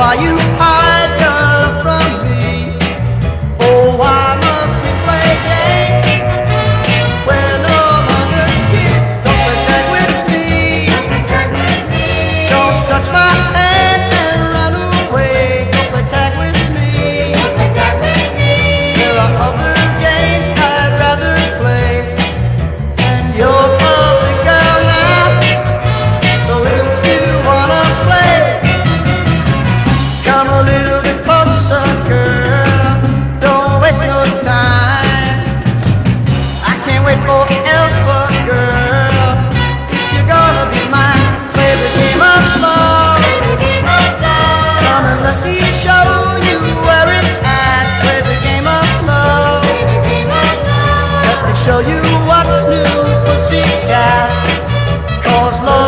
why you hide your love from me? Oh, why must we play games when all other kids don't pretend with me? Don't touch my hand and run away. Don't pretend with me. There are other games I'd rather play, and you're the girl now. So if you wanna play, come a little bit closer, girl. Don't waste no time. I can't wait forever, girl. You're gonna be mine. Play the game of love. Come and let me show you where it's at. Play the game of love. Let me show you what's new, pussycat. 'Cause love